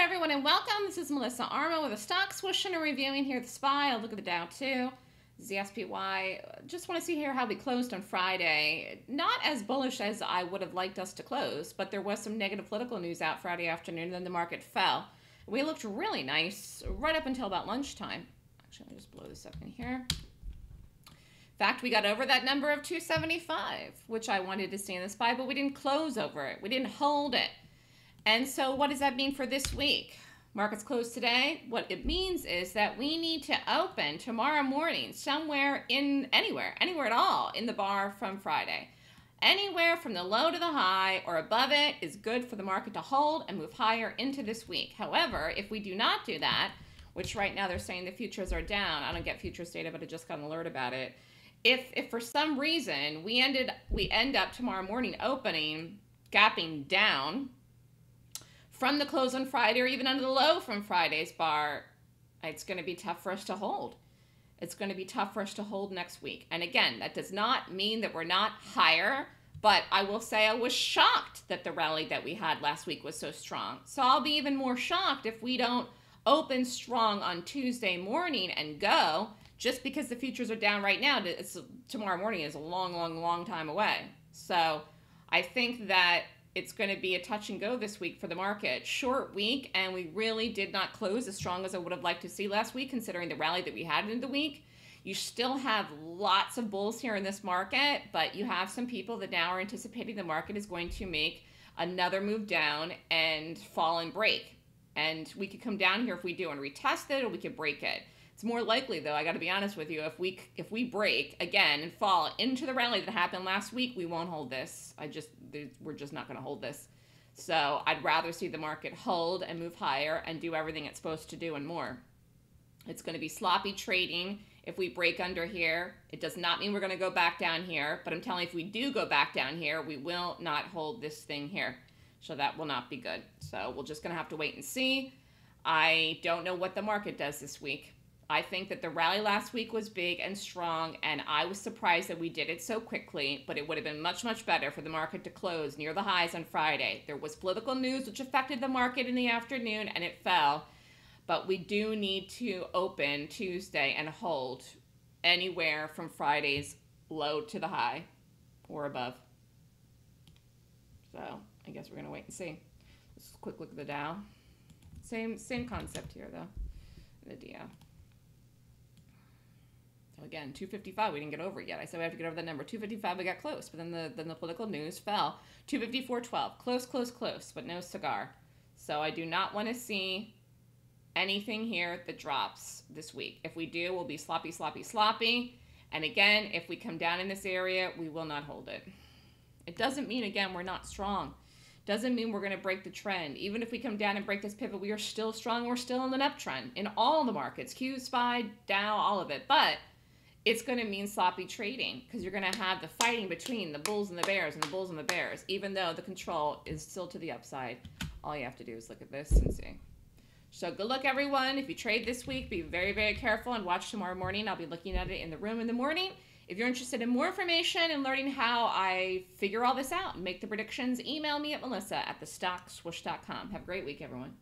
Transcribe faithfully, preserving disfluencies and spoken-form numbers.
there, everyone, and welcome. This is Melissa Arma with a Stock Swoosh and a reviewing here at the S P Y. I'll look at the Dow too. Z S P Y, just want to see here how we closed on Friday. Not as bullish as I would have liked us to close, but there was some negative political news out Friday afternoon, and then the market fell. We looked really nice right up until about lunchtime. Actually, let me just blow this up in here. In fact, we got over that number of two seventy-five, which I wanted to see in the S P Y, but we didn't close over it. We didn't hold it. And so what does that mean for this week? Markets closed today. What it means is that we need to open tomorrow morning somewhere in anywhere, anywhere at all in the bar from Friday. Anywhere from the low to the high or above it is good for the market to hold and move higher into this week. However, if we do not do that, which right now they're saying the futures are down. I don't get futures data, but I just got an alert about it. If, if for some reason we ended we end up tomorrow morning opening, gapping down from the close on Friday or even under the low from Friday's bar, it's going to be tough for us to hold. It's going to be tough for us to hold next week. And again, that does not mean that we're not higher, but I will say I was shocked that the rally that we had last week was so strong. So I'll be even more shocked if we don't open strong on Tuesday morning and go. Just because the futures are down right now, it's, tomorrow morning is a long, long, long time away. So I think that it's going to be a touch and go this week for the market. Short week, and we really did not close as strong as I would have liked to see last week, considering the rally that we had in the week. You still have lots of bulls here in this market, but you have some people that now are anticipating the market is going to make another move down and fall and break. And we could come down here if we do and retest it, or we could break it. It's more likely, though, I got to be honest with you, if we if we break again and fall into the rally that happened last week, we won't hold this. I just we're just not going to hold this. So I'd rather see the market hold and move higher and do everything it's supposed to do and more. It's going to be sloppy trading if we break under here. It does not mean we're going to go back down here, but I'm telling you, if we do go back down here, we will not hold this thing here. So that will not be good. So we're just going to have to wait and see. I don't know what the market does this week. I think that the rally last week was big and strong, and I was surprised that we did it so quickly, but it would have been much, much better for the market to close near the highs on Friday. There was political news which affected the market in the afternoon, and it fell. But we do need to open Tuesday and hold anywhere from Friday's low to the high or above. So I guess we're going to wait and see. Let's quick look at the Dow. Same, same concept here, though, the Dow. Again, two fifty-five, we didn't get over it yet. I said we have to get over that number. two fifty-five, we got close, but then the then the political news fell. two fifty-four twelve, close, close, close, but no cigar. So I do not want to see anything here that drops this week. If we do, we'll be sloppy, sloppy, sloppy. And again, if we come down in this area, we will not hold it. It doesn't mean, again, we're not strong. Doesn't mean we're going to break the trend. Even if we come down and break this pivot, we are still strong. We're still in an uptrend in all the markets, Q, S P Y, Dow, all of it. But it's going to mean sloppy trading because you're going to have the fighting between the bulls and the bears and the bulls and the bears, even though the control is still to the upside. All you have to do is look at this and see. So good luck, everyone. If you trade this week, be very, very careful and watch tomorrow morning. I'll be looking at it in the room in the morning. If you're interested in more information and learning how I figure all this out and make the predictions, email me at melissa at the stock swoosh dot com. Have a great week, everyone.